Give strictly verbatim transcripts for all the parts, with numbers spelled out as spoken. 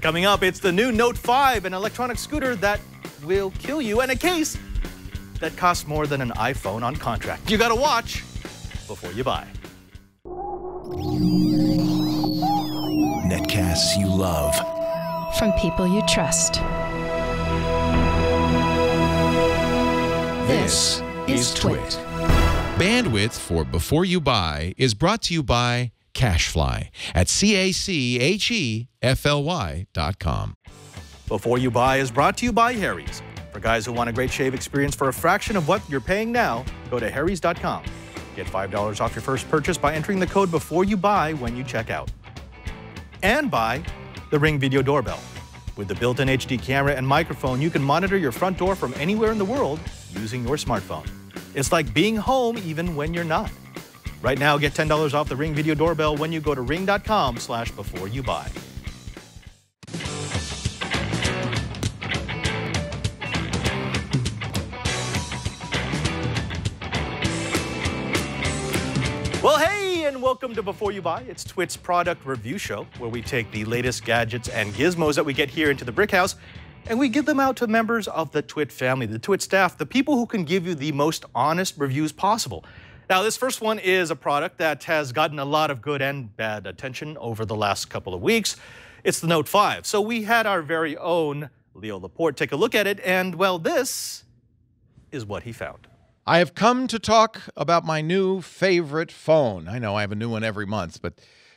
Coming up, it's the new Note five, an electronic scooter that will kill you, and a case that costs more than an iPhone on contract. You gotta watch before you buy. Netcasts you love. From people you trust. This is TWiT. Bandwidth for Before You Buy is brought to you by CashFly at C A C H E F L Y dot com. Before You Buy is brought to you by Harry's. For guys who want a great shave experience for a fraction of what you're paying now, go to Harry's dot com. Get five dollars off your first purchase by entering the code Before You Buy when you check out. And by the Ring Video Doorbell. With the built-in H D camera and microphone, you can monitor your front door from anywhere in the world using your smartphone. It's like being home even when you're not. Right now, get ten dollars off the Ring Video Doorbell when you go to ring.com slash before you buy. Well, hey, and welcome to Before You Buy. It's TWiT's product review show, where we take the latest gadgets and gizmos that we get here into the Brick House, and we give them out to members of the TWiT family, the TWiT staff, the people who can give you the most honest reviews possible. Now, this first one is a product that has gotten a lot of good and bad attention over the last couple of weeks. It's the Note five. So we had our very own Leo Laporte take a look at it, and, well, this is what he found. I have come to talk about my new favorite phone. I know I have a new one every month, but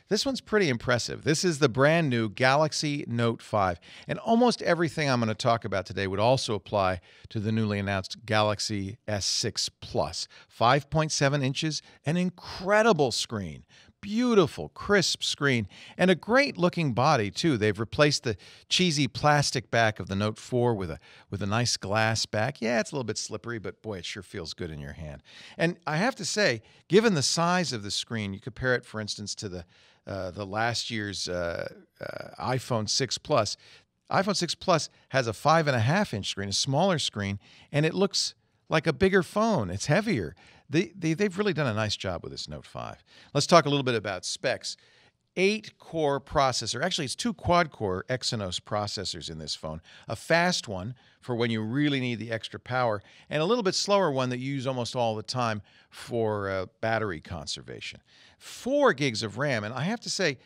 this one's pretty impressive. This is the brand new Galaxy Note five. And almost everything I'm going to talk about today would also apply to the newly announced Galaxy S six Plus. five point seven inches, an incredible screen. Beautiful, crisp screen, and a great-looking body, too. They've replaced the cheesy plastic back of the Note four with a, with a nice glass back. Yeah, it's a little bit slippery, but boy, it sure feels good in your hand. And I have to say, given the size of the screen, you compare it, for instance, to the, uh, the last year's uh, uh, iPhone six Plus. iPhone six Plus has a five and a half inch screen, a smaller screen, and it looks like a bigger phone. It's heavier. They, they, they've really done a nice job with this Note five. Let's talk a little bit about specs. eight core processor. Actually, it's two quad-core Exynos processors in this phone. A fast one for when you really need the extra power, and a little bit slower one that you use almost all the time for uh, battery conservation. Four gigs of RAM, and I have to say,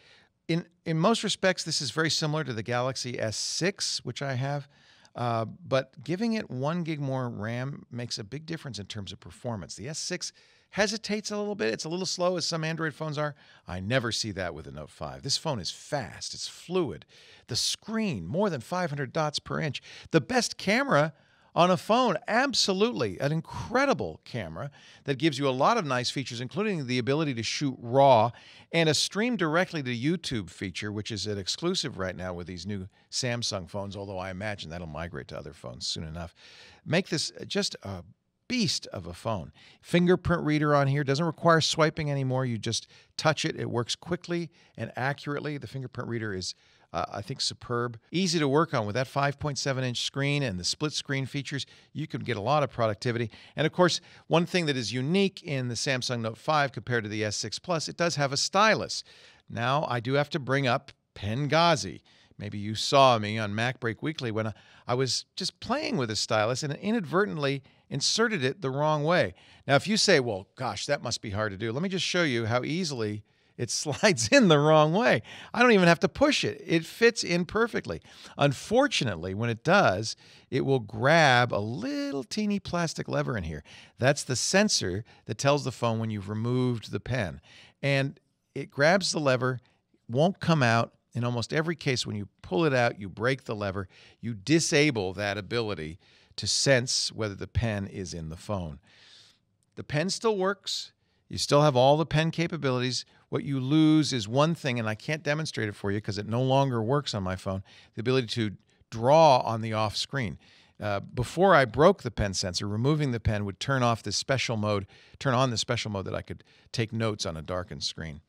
in, in most respects, this is very similar to the Galaxy S six, which I have. Uh, but giving it one gig more RAM makes a big difference in terms of performance. The S six hesitates a little bit. It's a little slow, as some Android phones are. I never see that with the Note five. This phone is fast. It's fluid. The screen, more than five hundred dots per inch. The best camera on a phone, absolutely. An incredible camera that gives you a lot of nice features, including the ability to shoot RAW and a stream directly to YouTube feature, which is an exclusive right now with these new Samsung phones, although I imagine that'll migrate to other phones soon enough. Make this just a beast of a phone. Fingerprint reader on here. Doesn't require swiping anymore. You just touch it. It works quickly and accurately. The fingerprint reader is Uh, I think superb. Easy to work on with that five point seven inch screen and the split screen features. You can get a lot of productivity. And of course, one thing that is unique in the Samsung Note five compared to the S six Plus, it does have a stylus. Now, I do have to bring up Pengazi. Maybe you saw me on MacBreak Weekly when I was just playing with a stylus and inadvertently inserted it the wrong way. Now, if you say, well, gosh, that must be hard to do, let me just show you how easily it slides in the wrong way. I don't even have to push it. It fits in perfectly. Unfortunately, when it does, it will grab a little teeny plastic lever in here. That's the sensor that tells the phone when you've removed the pen. And it grabs the lever, won't come out. In almost every case, when you pull it out, you break the lever. You disable that ability to sense whether the pen is in the phone. The pen still works. You still have all the pen capabilities. What you lose is one thing, and I can't demonstrate it for you because it no longer works on my phone, the ability to draw on the off screen. Uh, before I broke the pen sensor, removing the pen would turn off this special mode, turn on the special mode that I could take notes on a darkened screen.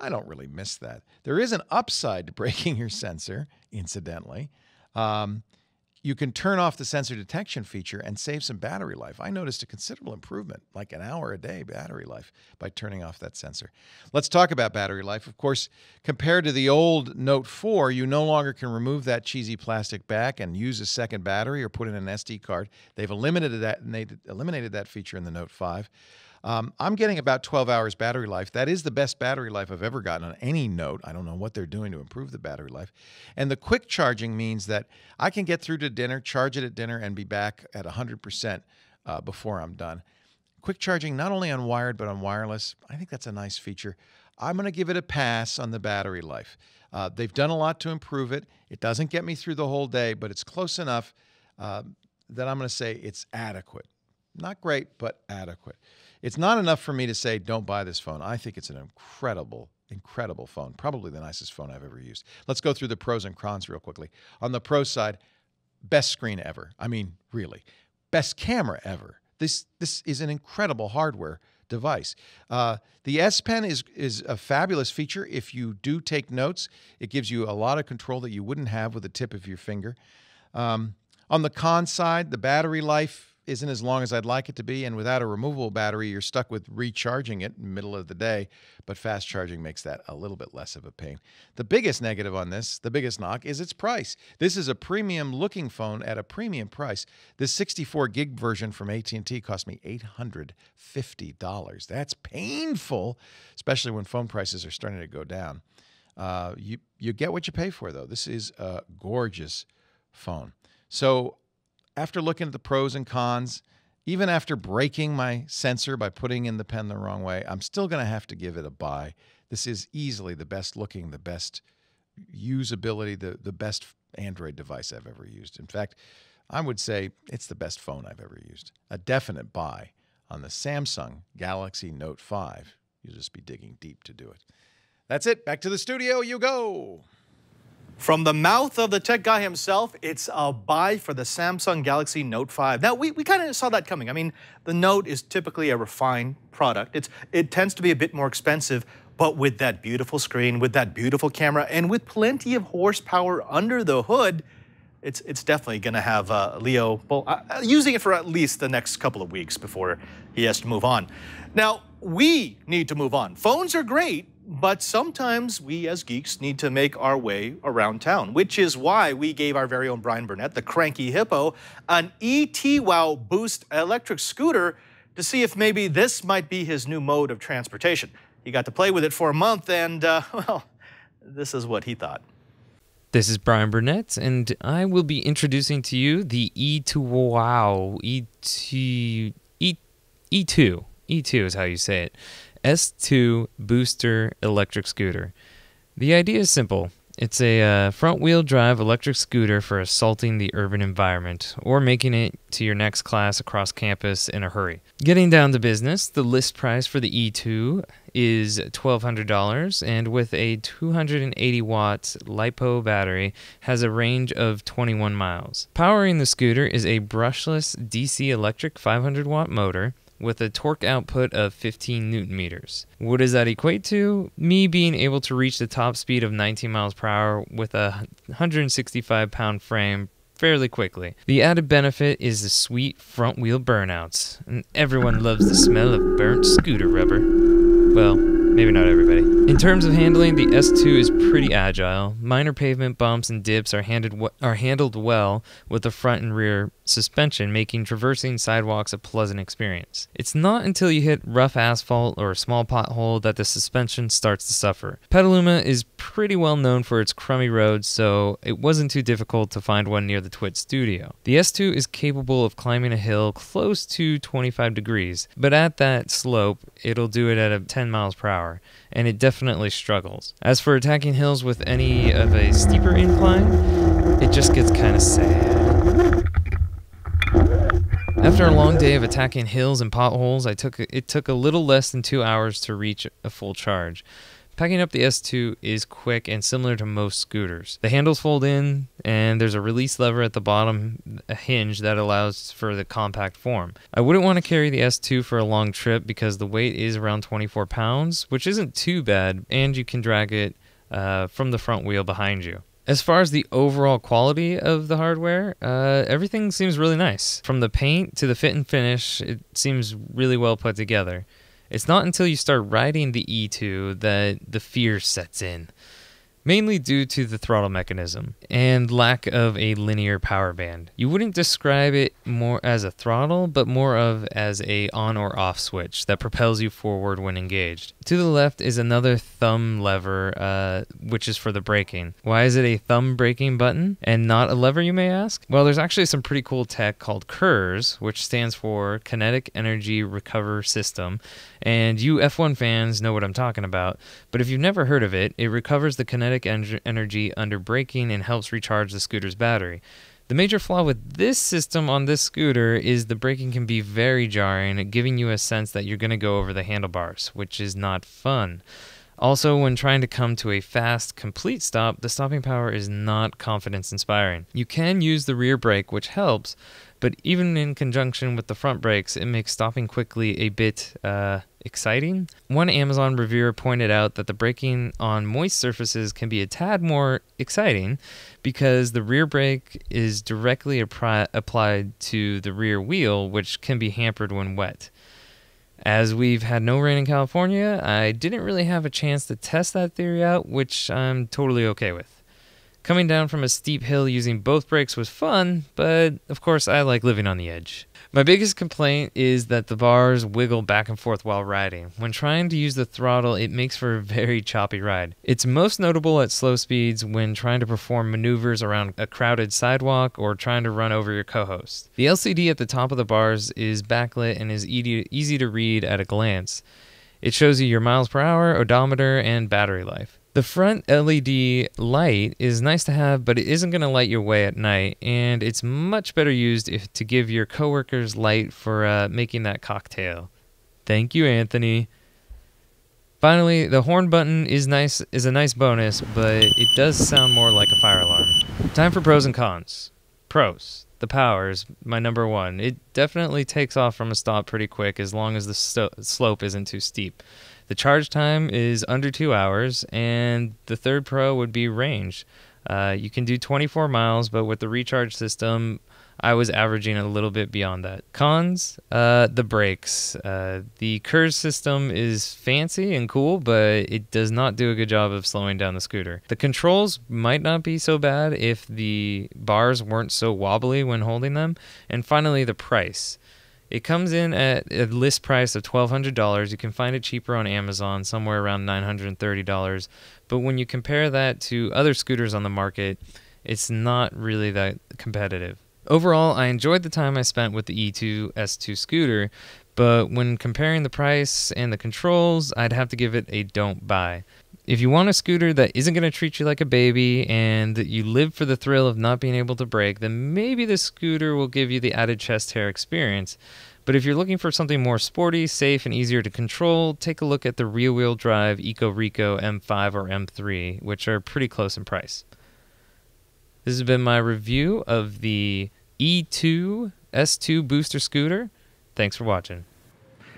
I don't really miss that. There is an upside to breaking your sensor, incidentally. Um, you can turn off the sensor detection feature and save some battery life. I noticed a considerable improvement, like an hour a day battery life, by turning off that sensor. Let's talk about battery life. Of course, compared to the old Note four, you no longer can remove that cheesy plastic back and use a second battery or put in an S D card. They've eliminated that, and they eliminated that feature in the Note five. Um, I'm getting about twelve hours battery life. That is the best battery life I've ever gotten on any Note. I don't know what they're doing to improve the battery life. And the quick charging means that I can get through to dinner, charge it at dinner, and be back at one hundred percent uh, before I'm done. Quick charging not only on wired but on wireless. I think that's a nice feature. I'm going to give it a pass on the battery life. Uh, they've done a lot to improve it. It doesn't get me through the whole day, but it's close enough uh, that I'm going to say it's adequate. Not great, but adequate. It's not enough for me to say, don't buy this phone. I think it's an incredible, incredible phone. Probably the nicest phone I've ever used. Let's go through the pros and cons real quickly. On the pro side, best screen ever. I mean, really. Best camera ever. This, this is an incredible hardware device. Uh, the S Pen is, is a fabulous feature. If you do take notes, it gives you a lot of control that you wouldn't have with the tip of your finger. Um, on the con side, the battery life isn't as long as I'd like it to be, and without a removable battery, you're stuck with recharging it in the middle of the day, but fast charging makes that a little bit less of a pain. The biggest negative on this, the biggest knock, is its price. This is a premium-looking phone at a premium price. This sixty-four gig version from A T and T cost me eight hundred fifty dollars. That's painful, especially when phone prices are starting to go down. Uh, you, you get what you pay for, though. This is a gorgeous phone. So, after looking at the pros and cons, even after breaking my sensor by putting in the pen the wrong way, I'm still going to have to give it a buy. This is easily the best looking, the best usability, the, the best Android device I've ever used. In fact, I would say it's the best phone I've ever used. A definite buy on the Samsung Galaxy Note five. You'll just be digging deep to do it. That's it. Back to the studio you go. From the mouth of the tech guy himself, it's a buy for the Samsung Galaxy Note five. Now, we, we kind of saw that coming. I mean, the Note is typically a refined product. It's, it tends to be a bit more expensive, but with that beautiful screen, with that beautiful camera, and with plenty of horsepower under the hood, it's, it's definitely going to have uh, Leo well, uh, using it for at least the next couple of weeks before he has to move on. Now, we need to move on. Phones are great, but sometimes we as geeks need to make our way around town, which is why we gave our very own Brian Burnett, the cranky hippo, an E T WOW Boost electric scooter to see if maybe this might be his new mode of transportation. He got to play with it for a month, and, uh, well, this is what he thought. This is Brian Burnett, and I will be introducing to you the E T WOW, E T, E, E two, E two is how you say it, S two Booster electric scooter. The idea is simple. It's a uh, front-wheel drive electric scooter for assaulting the urban environment or making it to your next class across campus in a hurry. Getting down to business, the list price for the E two is twelve hundred dollars, and with a two hundred eighty watt LiPo battery, has a range of twenty-one miles. Powering the scooter is a brushless D C electric five hundred watt motor, with a torque output of fifteen newton meters. What does that equate to? Me being able to reach the top speed of nineteen miles per hour with a one hundred sixty-five pound frame fairly quickly. The added benefit is the sweet front wheel burnouts, and everyone loves the smell of burnt scooter rubber. Well, maybe not everybody. In terms of handling, the S two is pretty agile. Minor pavement bumps and dips are, handed, are handled well with the front and rear suspension, making traversing sidewalks a pleasant experience. It's not until you hit rough asphalt or a small pothole that the suspension starts to suffer. Petaluma is pretty well known for its crummy roads, so it wasn't too difficult to find one near the TWiT studio. The S two is capable of climbing a hill close to twenty-five degrees, but at that slope, it'll do it at a ten miles per hour, and it definitely struggles. As for attacking hills with any of a steeper incline, it just gets kind of sad. After a long day of attacking hills and potholes, I took it took a little less than two hours to reach a full charge. Packing up the S two is quick and similar to most scooters. The handles fold in, and there's a release lever at the bottom, a hinge that allows for the compact form. I wouldn't want to carry the S two for a long trip because the weight is around twenty-four pounds, which isn't too bad, and you can drag it uh, from the front wheel behind you. As far as the overall quality of the hardware, uh, everything seems really nice. From the paint to the fit and finish, it seems really well put together. It's not until you start riding the E two that the fear sets in, mainly due to the throttle mechanism and lack of a linear power band. You wouldn't describe it more as a throttle, but more of as a on or off switch that propels you forward when engaged. To the left is another thumb lever, uh, which is for the braking. Why is it a thumb braking button and not a lever, you may ask? Well, there's actually some pretty cool tech called KERS, which stands for Kinetic Energy Recovery System, and you F one fans know what I'm talking about, but if you've never heard of it, it recovers the kinetic energy under braking and helps recharge the scooter's battery. The major flaw with this system on this scooter is the braking can be very jarring, giving you a sense that you're going to go over the handlebars, which is not fun. Also, when trying to come to a fast, complete stop, the stopping power is not confidence-inspiring. You can use the rear brake, which helps, but even in conjunction with the front brakes, it makes stopping quickly a bit uh, exciting. One Amazon reviewer pointed out that the braking on moist surfaces can be a tad more exciting because the rear brake is directly applied to the rear wheel, which can be hampered when wet. As we've had no rain in California, I didn't really have a chance to test that theory out, which I'm totally okay with. Coming down from a steep hill using both brakes was fun, but of course I like living on the edge. My biggest complaint is that the bars wiggle back and forth while riding. When trying to use the throttle, it makes for a very choppy ride. It's most notable at slow speeds when trying to perform maneuvers around a crowded sidewalk or trying to run over your co-host. The L C D at the top of the bars is backlit and is easy to read at a glance. It shows you your miles per hour, odometer, and battery life. The front L E D light is nice to have, but it isn't going to light your way at night, and it's much better used if to give your coworkers light for uh, making that cocktail. Thank you, Anthony. Finally, the horn button is nice is a nice bonus, but it does sound more like a fire alarm. Time for pros and cons. Pros. The power is my number one. It definitely takes off from a stop pretty quick as long as the sto- slope isn't too steep. The charge time is under two hours, and the third pro would be range. Uh, you can do twenty-four miles, but with the recharge system, I was averaging a little bit beyond that. Cons, uh, the brakes. Uh, the KERS system is fancy and cool, but it does not do a good job of slowing down the scooter. The controls might not be so bad if the bars weren't so wobbly when holding them. And finally, the price. It comes in at a list price of twelve hundred dollars. You can find it cheaper on Amazon, somewhere around nine hundred thirty dollars. But when you compare that to other scooters on the market, it's not really that competitive. Overall, I enjoyed the time I spent with the E two S two scooter, but when comparing the price and the controls, I'd have to give it a don't buy. If you want a scooter that isn't going to treat you like a baby and that you live for the thrill of not being able to brake, then maybe this scooter will give you the added chest hair experience. But if you're looking for something more sporty, safe, and easier to control, take a look at the rear-wheel drive Eco Rico M five or M three, which are pretty close in price. This has been my review of the E two S two Booster scooter. Thanks for watching.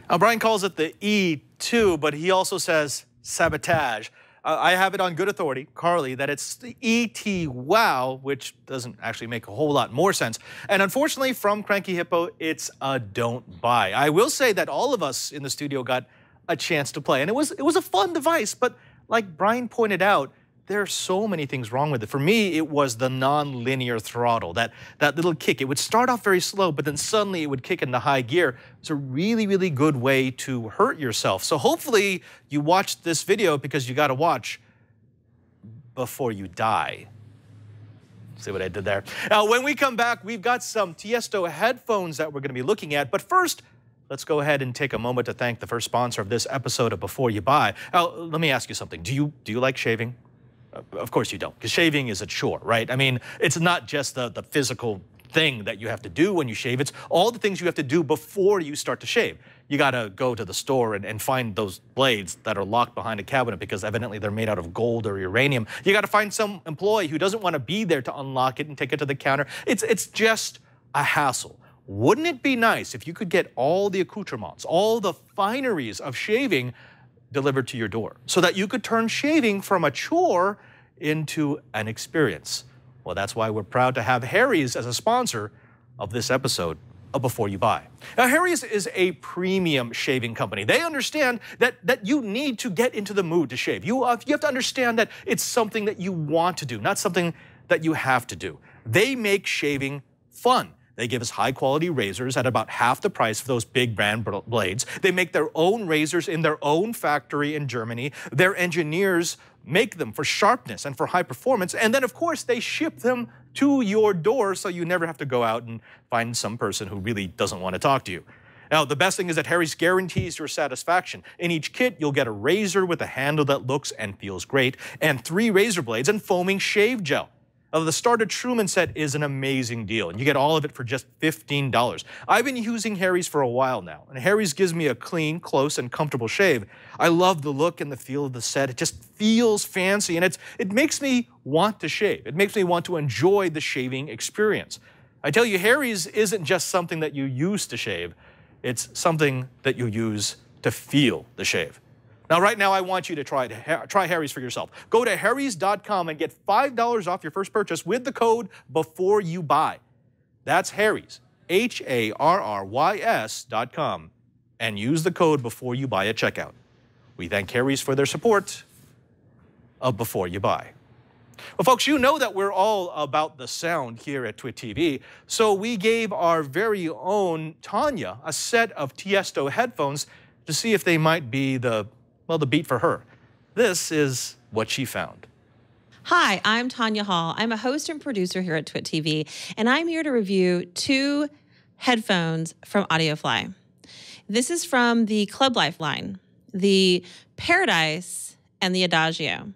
Now, Brian calls it the E two, but he also says sabotage. Uh, I have it on good authority, Carly, that it's the E T wow, which doesn't actually make a whole lot more sense. And unfortunately, from Cranky Hippo, it's a don't buy. I will say that all of us in the studio got a chance to play, and it was, it was a fun device, but like Brian pointed out, there are so many things wrong with it. For me, it was the non-linear throttle, that, that little kick. It would start off very slow, but then suddenly it would kick into high gear. It's a really, really good way to hurt yourself. So hopefully you watched this video because you got to watch before you die. See what I did there? Now, when we come back, we've got some Tiësto headphones that we're going to be looking at. But first, let's go ahead and take a moment to thank the first sponsor of this episode of Before You Buy. Now, let me ask you something. Do you, do you like shaving? Of course you don't, because shaving is a chore, right? I mean, it's not just the, the physical thing that you have to do when you shave. It's all the things you have to do before you start to shave. You got to go to the store and, and find those blades that are locked behind a cabinet because evidently they're made out of gold or uranium. You got to find some employee who doesn't want to be there to unlock it and take it to the counter. It's, it's just a hassle. Wouldn't it be nice if you could get all the accoutrements, all the fineries of shaving delivered to your door so that you could turn shaving from a chore into an experience. Well, that's why we're proud to have Harry's as a sponsor of this episode of Before You Buy. Now, Harry's is a premium shaving company. They understand that, that you need to get into the mood to shave. You, uh, you have to understand that it's something that you want to do, not something that you have to do. They make shaving fun. They give us high-quality razors at about half the price for those big brand blades. They make their own razors in their own factory in Germany. Their engineers make them for sharpness and for high performance. And then, of course, they ship them to your door so you never have to go out and find some person who really doesn't want to talk to you. Now, the best thing is that Harry's guarantees your satisfaction. In each kit, you'll get a razor with a handle that looks and feels great, and three razor blades and foaming shave gel. Now, the Starter Truman set is an amazing deal, and you get all of it for just fifteen dollars. I've been using Harry's for a while now, and Harry's gives me a clean, close, and comfortable shave. I love the look and the feel of the set. It just feels fancy, and it's, it makes me want to shave. It makes me want to enjoy the shaving experience. I tell you, Harry's isn't just something that you use to shave. It's something that you use to feel the shave. Now, right now, I want you to try, to try Harry's for yourself. Go to harrys dot com and get five dollars off your first purchase with the code BEFOREYOUBUY. That's Harry's, H A R R Y S dot com, and use the code BEFOREYOUBUY at checkout. We thank Harry's for their support of Before You Buy. Well, folks, you know that we're all about the sound here at TWiT T V, so we gave our very own Tanya a set of Tiësto headphones to see if they might be the... well, the beat for her. This is what she found. Hi, I'm Tanya Hall. I'm a host and producer here at TWiT T V, and I'm here to review two headphones from AudioFly. This is from the Club Life line, the Paradise and the Adagio.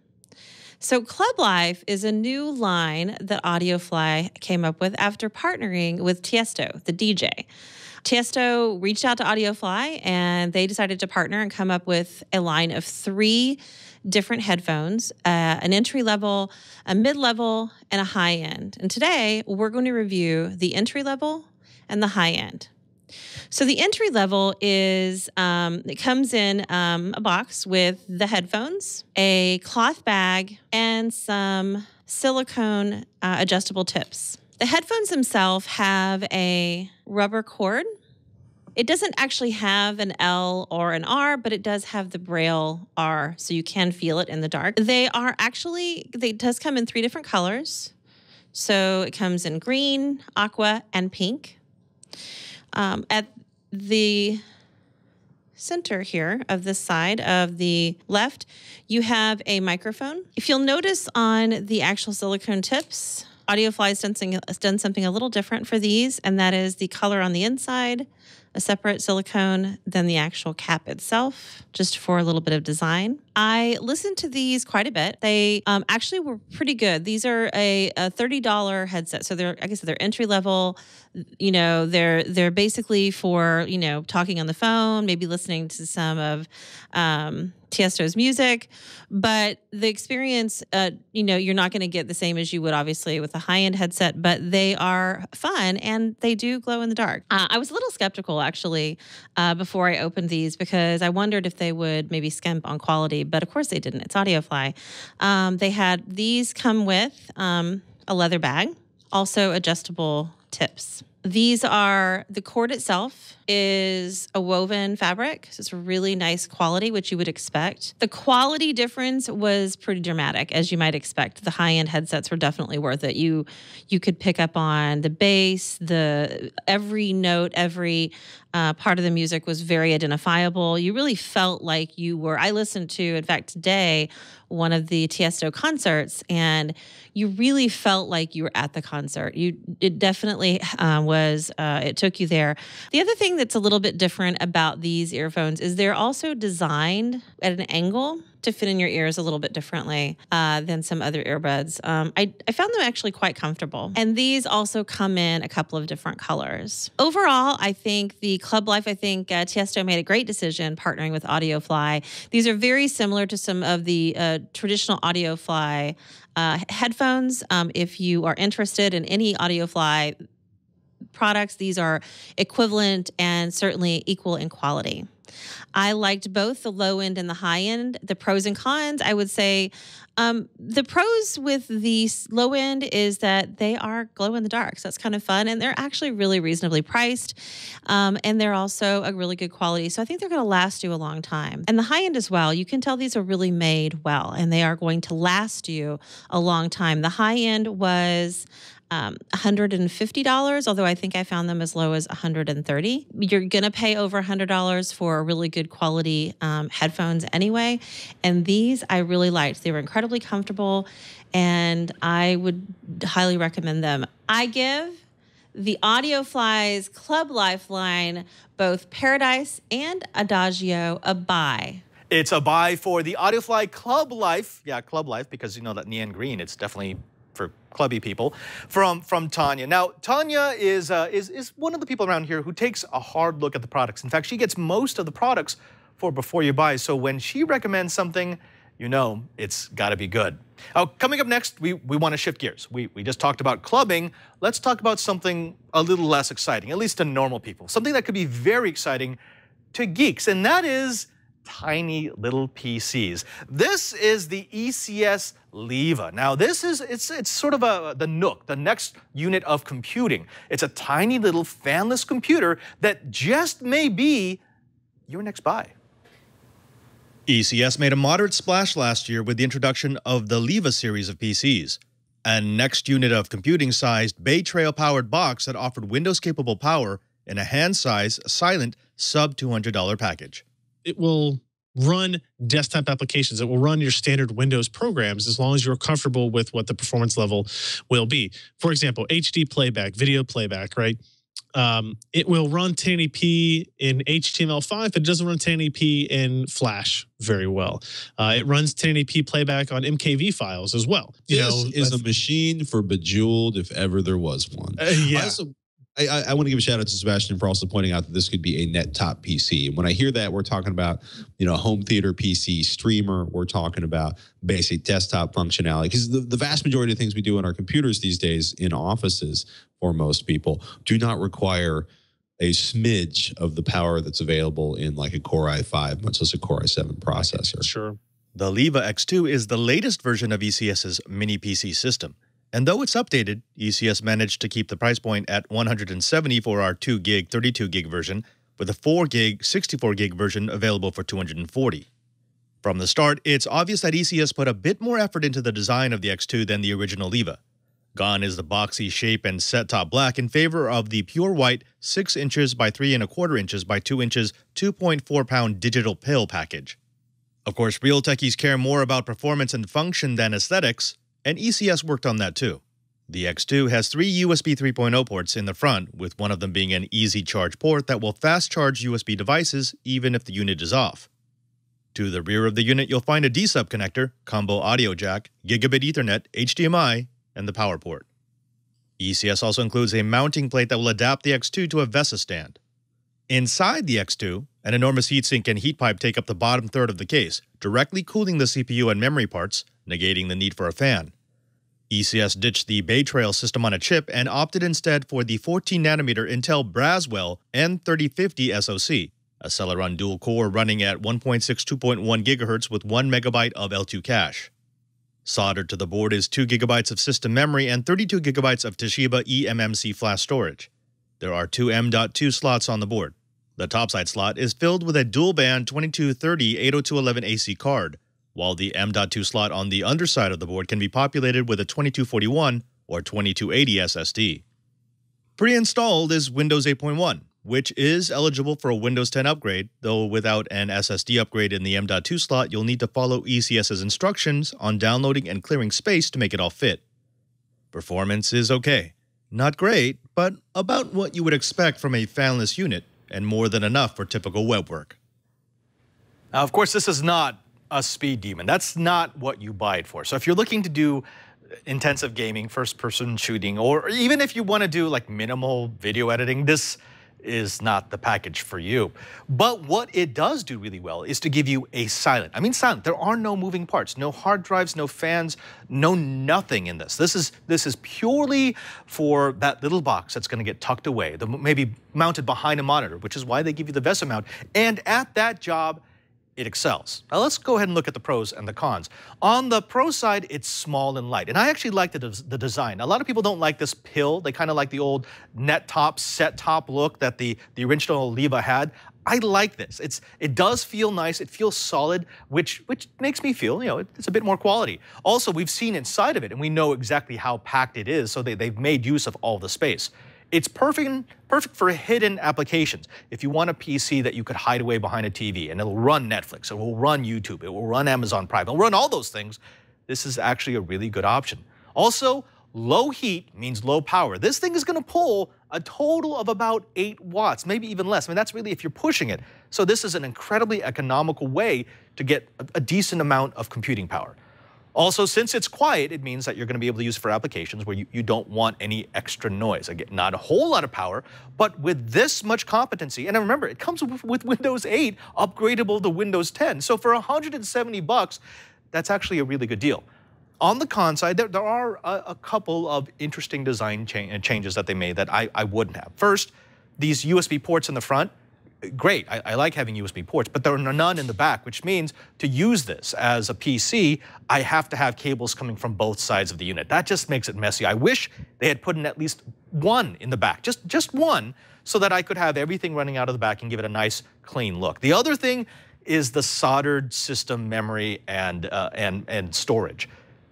So Club Life is a new line that AudioFly came up with after partnering with Tiësto, the D J. Tiësto reached out to AudioFly, and they decided to partner and come up with a line of three different headphones, uh, an entry-level, a mid-level, and a high-end. And today, we're going to review the entry-level and the high-end. So the entry-level is, um, it comes in um, a box with the headphones, a cloth bag, and some silicone uh, adjustable tips. The headphones themselves have a rubber cord. It doesn't actually have an L or an R, but it does have the Braille R, so you can feel it in the dark. They are actually, they does come in three different colors. So it comes in green, aqua, and pink. Um, at the center here of this side of the left, you have a microphone. If you'll notice on the actual silicone tips, AudioFly's done, done something a little different for these, and that is the color on the inside, a separate silicone than the actual cap itself, just for a little bit of design. I listened to these quite a bit. They um, actually were pretty good. These are a, a thirty dollar headset, so they're, like I said, they're entry level. You know, they're they're basically for, you know, talking on the phone, maybe listening to some of um, Tiësto's music, but the experience, uh, you know, you're not going to get the same as you would obviously with a high-end headset, but they are fun and they do glow in the dark. Uh, I was a little skeptical actually uh, before I opened these because I wondered if they would maybe skimp on quality, but of course they didn't. It's AudioFly. Um, they had these come with um, a leather bag, also adjustable tips. These are, the cord itself is a woven fabric, so it's really nice quality, which you would expect. The quality difference was pretty dramatic, as you might expect. The high-end headsets were definitely worth it. You you could pick up on the bass, the every note, every uh, part of the music was very identifiable. You really felt like you were, I listened to, in fact, today, one of the Tiësto concerts, and you really felt like you were at the concert. You it definitely um, was uh, it took you there. The other thing that's a little bit different about these earphones is they're also designed at an angle to fit in your ears a little bit differently uh, than some other earbuds. Um, I, I found them actually quite comfortable. And these also come in a couple of different colors. Overall, I think the Club Life, I think uh, Tiësto made a great decision partnering with AudioFly. These are very similar to some of the uh, traditional AudioFly uh, headphones. Um, if you are interested in any AudioFly products, these are equivalent and certainly equal in quality. I liked both the low end and the high end. The pros and cons, I would say um, the pros with the low end is that they are glow in the dark. So that's kind of fun. And they're actually really reasonably priced. Um, and they're also a really good quality. So I think they're going to last you a long time. And the high end as well, you can tell these are really made well, and they are going to last you a long time. The high end was Um, one hundred fifty dollars, although I think I found them as low as one hundred thirty dollars. You're going to pay over one hundred dollars for really good quality um, headphones anyway. And these I really liked. They were incredibly comfortable, and I would highly recommend them. I give the AudioFly's Club Life line, both Paradise and Adagio, a buy. It's a buy for the AudioFly Club Life. Yeah, Club Life, because you know that neon green, it's definitely for clubby people, from from Tanya. Now, Tanya is, uh, is, is one of the people around here who takes a hard look at the products. In fact, she gets most of the products for before you buy. So when she recommends something, you know it's got to be good. Now, coming up next, we, we want to shift gears. We, we just talked about clubbing. Let's talk about something a little less exciting, at least to normal people. Something that could be very exciting to geeks, and that is tiny little P Cs. This is the E C S LIVA. Now, this is, it's, it's sort of a, the NUC, the next unit of computing. It's a tiny little fanless computer that just may be your next buy. E C S made a moderate splash last year with the introduction of the LIVA series of P Cs, a next unit of computing-sized Bay Trail-powered box that offered Windows-capable power in a hand-sized, silent, sub two hundred dollar package. It will run desktop applications. It will run your standard Windows programs as long as you're comfortable with what the performance level will be. For example, H D playback, video playback, right? Um, it will run ten eighty p in H T M L five, but it doesn't run ten eighty p in Flash very well. Uh, it runs ten eighty p playback on M K V files as well. You this know, is a machine for Bejeweled if ever there was one. Uh, yeah. Also I, I want to give a shout out to Sebastian for also pointing out that this could be a net top P C. And when I hear that, we're talking about, you know, home theater P C, streamer. We're talking about basic desktop functionality. Because the, the vast majority of things we do on our computers these days in offices for most people do not require a smidge of the power that's available in like a Core i five, much less a Core i seven processor. Sure. The LIVA X two is the latest version of ECS's mini P C system. And though it's updated, E C S managed to keep the price point at one hundred seventy dollars for our two gig, thirty-two gig version, with a four gig, sixty-four gig version available for two hundred forty dollars. From the start, it's obvious that E C S put a bit more effort into the design of the X two than the original LIVA. Gone is the boxy shape and set-top black in favor of the pure white six inches by three and a quarter inches by two inches, two point four pound digital pill package. Of course, real techies care more about performance and function than aesthetics, and E C S worked on that too. The X two has three U S B three point oh ports in the front, with one of them being an easy charge port that will fast charge U S B devices even if the unit is off. To the rear of the unit, you'll find a D sub connector, combo audio jack, gigabit Ethernet, H D M I, and the power port. E C S also includes a mounting plate that will adapt the X two to a VESA stand. Inside the X two, an enormous heatsink and heat pipe take up the bottom third of the case, directly cooling the C P U and memory parts, negating the need for a fan. E C S ditched the Bay Trail system on a chip and opted instead for the fourteen nanometer Intel Braswell N thirty fifty S O C, a Celeron dual-core running at one point six, two point one gigahertz with one megabyte of L two cache. Soldered to the board is two gigabytes of system memory and thirty-two gigabytes of Toshiba eMMC flash storage. There are two M dot two slots on the board. The topside slot is filled with a dual-band twenty-two thirty eight oh two dot eleven A C card, while the M dot two slot on the underside of the board can be populated with a twenty-two forty-one or twenty-two eighty S S D. Pre-installed is Windows eight point one, which is eligible for a Windows ten upgrade, though without an S S D upgrade in the M dot two slot, you'll need to follow ECS's instructions on downloading and clearing space to make it all fit. Performance is okay. Not great, but about what you would expect from a fanless unit, and more than enough for typical web work. Now, of course, this is not a speed demon. That's not what you buy it for. So if you're looking to do intensive gaming, first person shooting, or even if you want to do like minimal video editing, this is not the package for you. But what it does do really well is to give you a silent, I mean silent, there are no moving parts, no hard drives, no fans, no nothing in this. This is, this is purely for that little box that's gonna get tucked away, the, maybe mounted behind a monitor, which is why they give you the VESA mount. And at that job, it excels. Now let's go ahead and look at the pros and the cons. On the pro side, it's small and light. And I actually like the, des the design. Now, a lot of people don't like this pill. They kind of like the old net top, set top look that the, the original LIVA had. I like this. It's, it does feel nice. It feels solid, which, which makes me feel, you know, it's a bit more quality. Also, we've seen inside of it, and we know exactly how packed it is, so they, they've made use of all the space. It's perfect, perfect for hidden applications. If you want a P C that you could hide away behind a T V, and it'll run Netflix, it will run YouTube, it will run Amazon Prime, it'll run all those things, this is actually a really good option. Also, low heat means low power. This thing is gonna pull a total of about eight watts, maybe even less. I mean, that's really if you're pushing it. So this is an incredibly economical way to get a, a decent amount of computing power. Also, since it's quiet, it means that you're gonna be able to use it for applications where you, you don't want any extra noise. Again, not a whole lot of power, but with this much competency, and remember, it comes with Windows eight, upgradable to Windows ten. So for one hundred seventy bucks, that's actually a really good deal. On the con side, there, there are a, a couple of interesting design cha changes that they made that I, I wouldn't have. First, these U S B ports in the front, great, I, I like having U S B ports, but there are none in the back, which means to use this as a P C, I have to have cables coming from both sides of the unit. That just makes it messy. I wish they had put in at least one in the back, just, just one, so that I could have everything running out of the back and give it a nice, clean look. The other thing is the soldered system memory and, uh, and, and storage.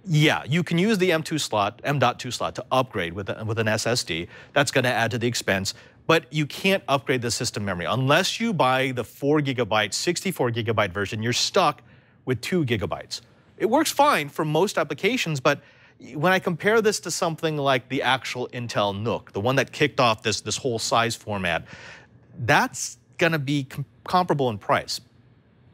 Yeah, you can use the M two slot, M dot two slot to upgrade with, with an S S D. That's gonna add to the expense. But you can't upgrade the system memory. Unless you buy the four gigabyte, sixty-four gigabyte version, you're stuck with two gigabytes. It works fine for most applications, but when I compare this to something like the actual Intel NUC, the one that kicked off this, this whole size format, that's gonna be com- comparable in price,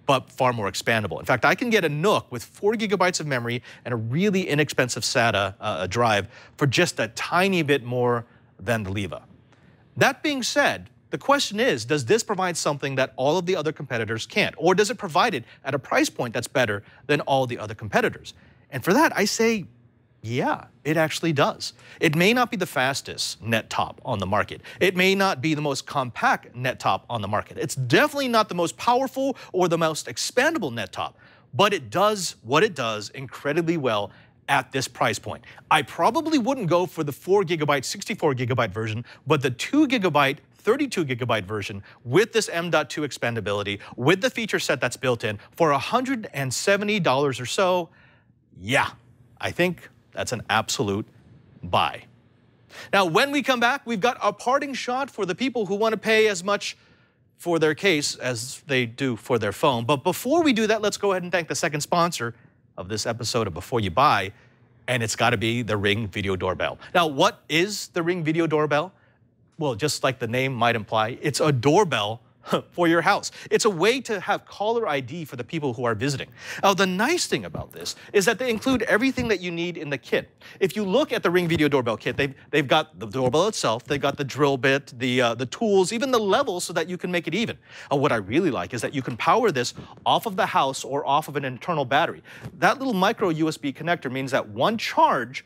but far more expandable. In fact, I can get a NUC with four gigabytes of memory and a really inexpensive SATA uh, drive for just a tiny bit more than the LIVA. That being said, the question is, does this provide something that all of the other competitors can't? Or does it provide it at a price point that's better than all the other competitors? And for that, I say, yeah, it actually does. It may not be the fastest net top on the market. It may not be the most compact net top on the market. It's definitely not the most powerful or the most expandable net top, but it does what it does incredibly well at this price point. I probably wouldn't go for the four gigabyte, sixty-four gigabyte version, but the two gigabyte, thirty-two gigabyte version with this M dot two expandability, with the feature set that's built in for one hundred seventy dollars or so, yeah, I think that's an absolute buy. Now, when we come back, we've got a parting shot for the people who want to pay as much for their case as they do for their phone. But before we do that, let's go ahead and thank the second sponsor of this episode of Before You Buy, and it's gotta be the Ring Video Doorbell. Now, what is the Ring Video Doorbell? Well, just like the name might imply, it's a doorbell for your house. It's a way to have caller I D for the people who are visiting. Now, the nice thing about this is that they include everything that you need in the kit. If you look at the Ring Video Doorbell kit, they've, they've got the doorbell itself, they've got the drill bit, the, uh, the tools, even the levels so that you can make it even. And what I really like is that you can power this off of the house or off of an internal battery. That little micro U S B connector means that one charge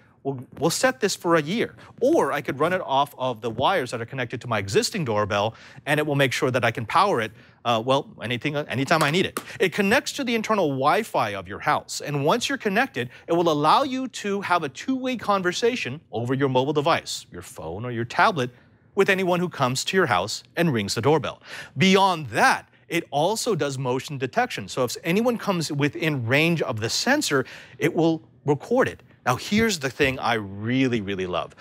we'll set this for a year, or I could run it off of the wires that are connected to my existing doorbell, and it will make sure that I can power it, uh, well, anything, anytime I need it. It connects to the internal Wi-Fi of your house, and once you're connected, it will allow you to have a two-way conversation over your mobile device, your phone or your tablet, with anyone who comes to your house and rings the doorbell. Beyond that, it also does motion detection, so if anyone comes within range of the sensor, it will record it. Now, here's the thing I really, really love.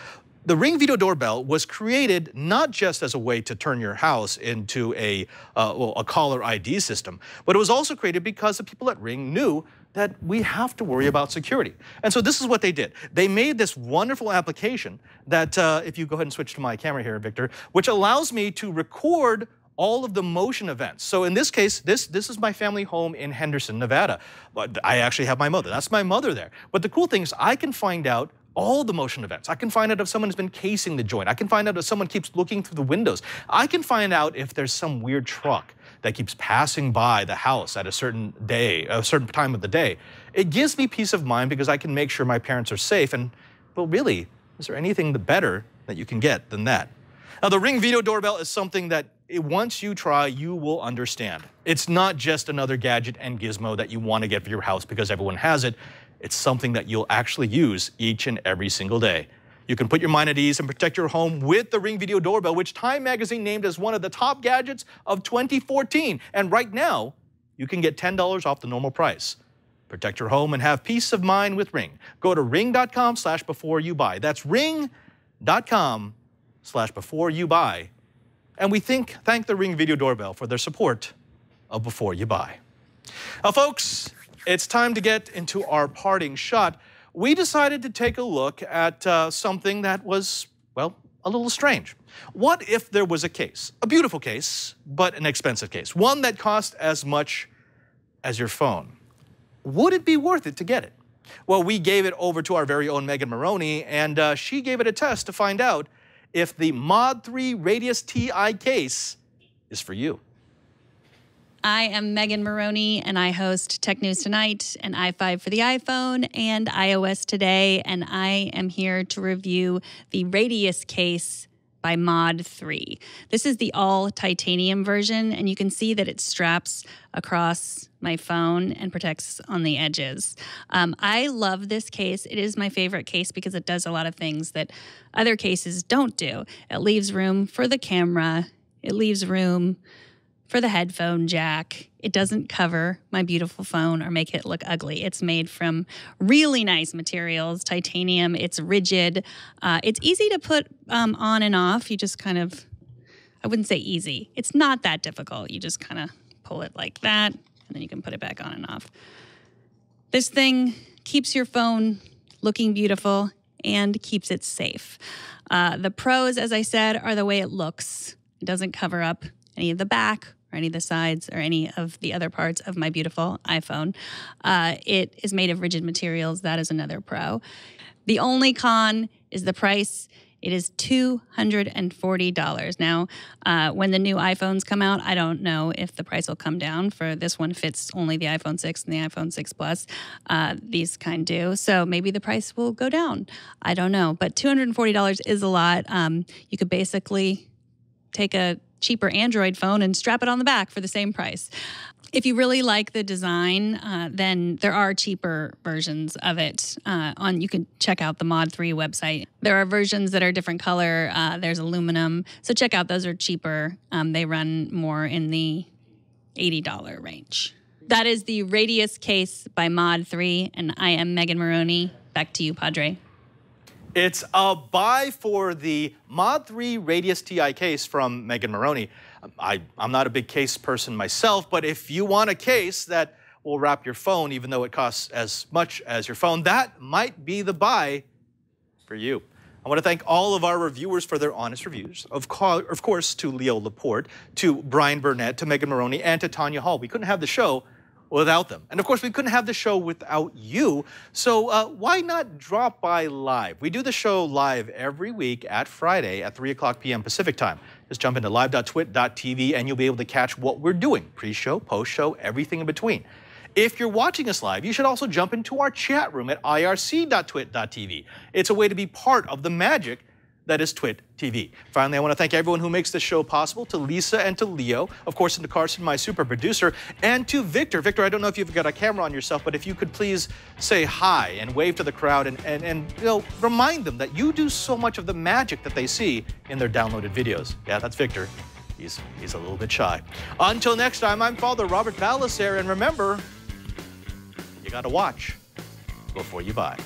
The Ring Video Doorbell was created not just as a way to turn your house into a, uh, well, a caller I D system, but it was also created because the people at Ring knew that we have to worry about security. And so this is what they did. They made this wonderful application that, uh, if you go ahead and switch to my camera here, Victor, which allows me to record all of the motion events. So in this case, this, this is my family home in Henderson, Nevada. But I actually have my mother. That's my mother there. But the cool thing is I can find out all the motion events. I can find out if someone has been casing the joint. I can find out if someone keeps looking through the windows. I can find out if there's some weird truck that keeps passing by the house at a certain day, a certain time of the day. It gives me peace of mind because I can make sure my parents are safe. And, well, really, is there anything better that you can get than that? Now, the Ring Video Doorbell is something that it, once you try, you will understand. It's not just another gadget and gizmo that you want to get for your house because everyone has it. It's something that you'll actually use each and every single day. You can put your mind at ease and protect your home with the Ring Video Doorbell, which Time Magazine named as one of the top gadgets of twenty fourteen. And right now, you can get ten dollars off the normal price. Protect your home and have peace of mind with Ring. Go to ring.com slash before you buy. That's ring.com slash before you buy. And we think, thank the Ring Video Doorbell for their support of Before You Buy. Now, folks, it's time to get into our parting shot. We decided to take a look at uh, something that was, well, a little strange. What if there was a case, a beautiful case, but an expensive case, one that cost as much as your phone? Would it be worth it to get it? Well, we gave it over to our very own Megan Maroney, and uh, she gave it a test to find out if the Mod three Radius Ti case is for you. I am Megan Maroney, and I host Tech News Tonight and i five for the iPhone and iOS Today, and I am here to review the Radius case by Mod three. This is the all-titanium version, and you can see that it straps across my phone and protects on the edges. Um, I love this case. It is my favorite case because it does a lot of things that other cases don't do. It leaves room for the camera. It leaves room for the headphone jack. It doesn't cover my beautiful phone or make it look ugly. It's made from really nice materials, titanium. It's rigid. Uh, it's easy to put um, on and off. You just kind of, I wouldn't say easy. It's not that difficult. You just kind of pull it like that, and then you can put it back on and off. This thing keeps your phone looking beautiful and keeps it safe. Uh, the pros, as I said, are the way it looks. It doesn't cover up any of the back or any of the sides or any of the other parts of my beautiful iPhone. Uh, it is made of rigid materials. That is another pro. The only con is the price. It is two hundred forty dollars. Now, uh, when the new iPhones come out, I don't know if the price will come down. For this one fits only the iPhone six and the iPhone six Plus. Uh, these kind do. So maybe the price will go down. I don't know. But two hundred forty dollars is a lot. Um, you could basically take a cheaper Android phone and strap it on the back for the same price. If you really like the design, uh, then there are cheaper versions of it. Uh, on you can check out the Mod three website. There are versions that are different color. Uh, there's aluminum, so check out those are cheaper. Um, they run more in the eighty dollar range. That is the Radius case by Mod three, and I am Megan Maroney. Back to you, Padre. It's a buy for the Mod three Radius Ti case from Megan Maroney. I, I'm not a big case person myself, but if you want a case that will wrap your phone, even though it costs as much as your phone, that might be the buy for you. I want to thank all of our reviewers for their honest reviews. Of, co of course, to Leo Laporte, to Brian Burnett, to Megan Maroney, and to Tanya Hall. We couldn't have the show without them. And of course, we couldn't have the show without you. So uh, why not drop by live? We do the show live every week at Friday at three o'clock p m Pacific time. Just jump into live dot twit dot t v and you'll be able to catch what we're doing. Pre-show, post-show, everything in between. If you're watching us live, you should also jump into our chat room at i r c dot twit dot t v. It's a way to be part of the magic that is TWiT T V. Finally, I want to thank everyone who makes this show possible, to Lisa and to Leo, of course, and to Carson, my super producer, and to Victor. Victor, I don't know if you've got a camera on yourself, but if you could please say hi and wave to the crowd and, and, and you know, remind them that you do so much of the magic that they see in their downloaded videos. Yeah, that's Victor. He's, he's a little bit shy. Until next time, I'm Father Robert Ballester, and remember, you got to watch before you buy.